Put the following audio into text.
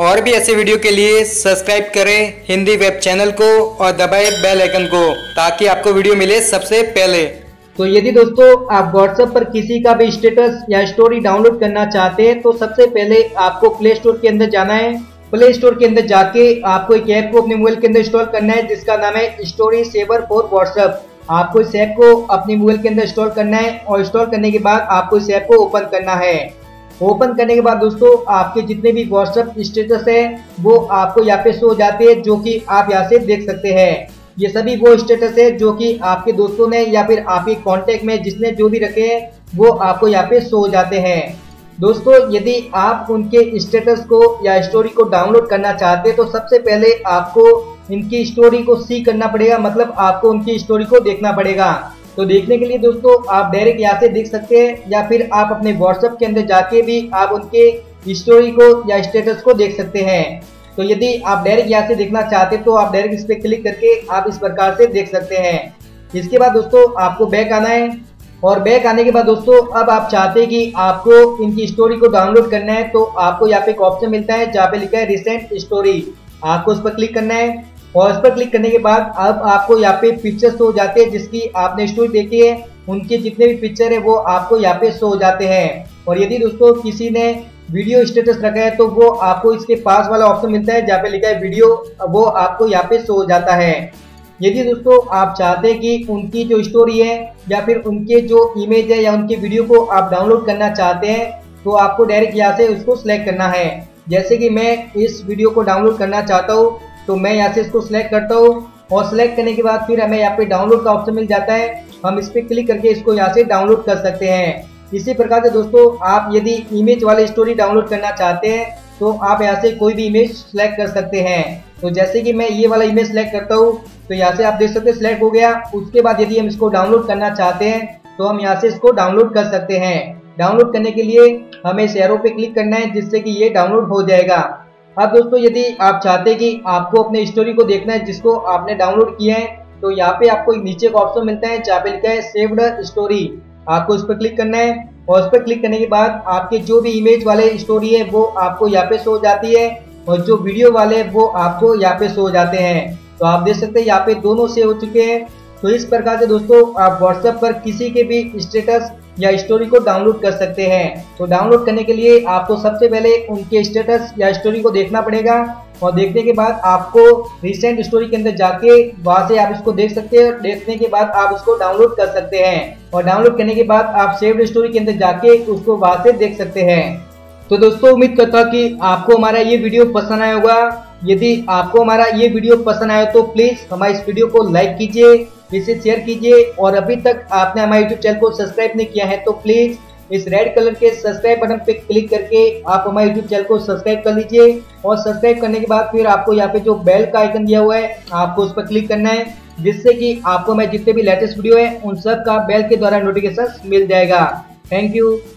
और भी ऐसे वीडियो के लिए सब्सक्राइब करें हिंदी वेब चैनल को और दबाएं बेल आइकन को ताकि आपको वीडियो मिले सबसे पहले। तो यदि दोस्तों आप WhatsApp पर किसी का भी स्टेटस या स्टोरी डाउनलोड करना चाहते हैं तो सबसे पहले आपको प्ले स्टोर के अंदर जाना है। प्ले स्टोर के अंदर जाके आपको एक ऐप को अपने मोबाइल के अंदर इंस्टॉल करना है जिसका नाम है स्टोरी सेवर फॉर WhatsApp। आपको इस ऐप को अपने मोबाइल के अंदर इंस्टॉल करना है और इंस्टॉल करने के बाद आपको इस ऐप को ओपन करना है। ओपन करने के बाद दोस्तों आपके जितने भी WhatsApp स्टेटस है वो आपको यहाँ पे शो हो जाते हैं, जो कि आप यहाँ से देख सकते हैं। ये सभी वो स्टेटस है जो कि आपके दोस्तों ने या फिर आपके कांटेक्ट में जिसने जो भी रखे हैं वो आपको यहाँ पे शो हो जाते हैं। दोस्तों यदि आप उनके स्टेटस को या स्टोरी को डाउनलोड करना चाहते हैं तो सबसे पहले आपको इनकी स्टोरी को सी करना पड़ेगा, मतलब आपको उनकी स्टोरी को देखना पड़ेगा। तो देखने के लिए दोस्तों आप डायरेक्ट यहाँ से देख सकते हैं या फिर आप अपने WhatsApp के अंदर जाके भी आप उनके स्टोरी को या स्टेटस को देख सकते हैं। तो यदि आप डायरेक्ट यहाँ से देखना चाहते तो आप डायरेक्ट इस पर क्लिक करके आप इस प्रकार से देख सकते हैं। इसके बाद दोस्तों आपको बैक आना है और बैक आने के बाद दोस्तों अब आप चाहते हैं कि आपको इनकी स्टोरी को डाउनलोड करना है तो आपको यहाँ पे एक ऑप्शन मिलता है जहाँ पे लिखा है रिसेंट स्टोरी, आपको उस पर क्लिक करना है। और इस पर क्लिक करने के बाद अब आपको यहाँ पे पिक्चर्स शो हो जाते हैं जिसकी आपने स्टोरी देखी है, उनके जितने भी पिक्चर है वो आपको यहाँ पे शो हो जाते हैं। और यदि दोस्तों किसी ने वीडियो स्टेटस रखा है तो वो आपको इसके पास वाला ऑप्शन मिलता है जहाँ पे लिखा है वीडियो, वो आपको यहाँ पे शो हो जाता है। यदि दोस्तों आप चाहते हैं कि उनकी जो स्टोरी है या फिर उनके जो इमेज है या उनके वीडियो को आप डाउनलोड करना चाहते हैं तो आपको डायरेक्ट यहाँ से उसको सिलेक्ट करना है। जैसे कि मैं इस वीडियो को डाउनलोड करना चाहता हूँ तो मैं यहाँ से इसको सिलेक्ट करता हूँ और सिलेक्ट करने के बाद फिर हमें यहाँ पे डाउनलोड का ऑप्शन मिल जाता है, हम इस पर क्लिक करके इसको यहाँ से डाउनलोड कर सकते हैं। इसी प्रकार से दोस्तों आप यदि इमेज वाली स्टोरी डाउनलोड करना चाहते हैं तो आप यहाँ से कोई भी इमेज सिलेक्ट कर सकते हैं। तो जैसे कि मैं ये वाला इमेज सिलेक्ट करता हूँ तो यहाँ से आप देख सकते हैं सिलेक्ट हो गया। उसके बाद यदि हम इसको डाउनलोड करना चाहते हैं तो हम यहाँ से इसको डाउनलोड कर सकते हैं। डाउनलोड करने के लिए हमें इस एरो पे क्लिक करना है जिससे कि ये डाउनलोड हो जाएगा। अब दोस्तों यदि आप चाहते हैं कि आपको अपने स्टोरी को देखना है जिसको आपने डाउनलोड किया है तो यहाँ पे आपको एक नीचे का ऑप्शन मिलता है जहाँ पे लिखा है सेव्ड स्टोरी, आपको इस पर क्लिक करना है। और इस पर क्लिक करने के बाद आपके जो भी इमेज वाले स्टोरी है वो आपको यहाँ पे शो हो जाती है और जो वीडियो वाले वो आपको यहाँ पे शो हो जाते हैं। तो आप देख सकते हैं यहाँ पे दोनों सेव हो चुके हैं। तो इस प्रकार से दोस्तों आप WhatsApp पर किसी के भी स्टेटस या स्टोरी को डाउनलोड कर सकते हैं। तो डाउनलोड करने के लिए आपको सबसे पहले उनके स्टेटस या स्टोरी को देखना पड़ेगा और देखने के बाद आपको रिसेंट स्टोरी के अंदर जाके वहाँ से आप इसको देख सकते हैं। देखने के बाद आप इसको डाउनलोड कर सकते हैं और डाउनलोड करने के बाद आप सेव्ड स्टोरी के अंदर जाके उसको वहाँ से देख सकते हैं। तो दोस्तों उम्मीद करता हूँ कि आपको हमारा ये वीडियो पसंद आया होगा। यदि आपको हमारा ये वीडियो पसंद आया तो प्लीज़ हमारे इस वीडियो को लाइक कीजिए, इसे शेयर कीजिए और अभी तक आपने हमारे YouTube चैनल को सब्सक्राइब नहीं किया है तो प्लीज़ इस रेड कलर के सब्सक्राइब बटन पे क्लिक करके आप हमारे YouTube चैनल को सब्सक्राइब कर लीजिए। और सब्सक्राइब करने के बाद फिर आपको यहाँ पे जो बेल का आइकन दिया हुआ है आपको उस पर क्लिक करना है जिससे कि आपको हमारे जितने भी लेटेस्ट वीडियो है उन सब का बेल के द्वारा नोटिफिकेशन मिल जाएगा। Thank you.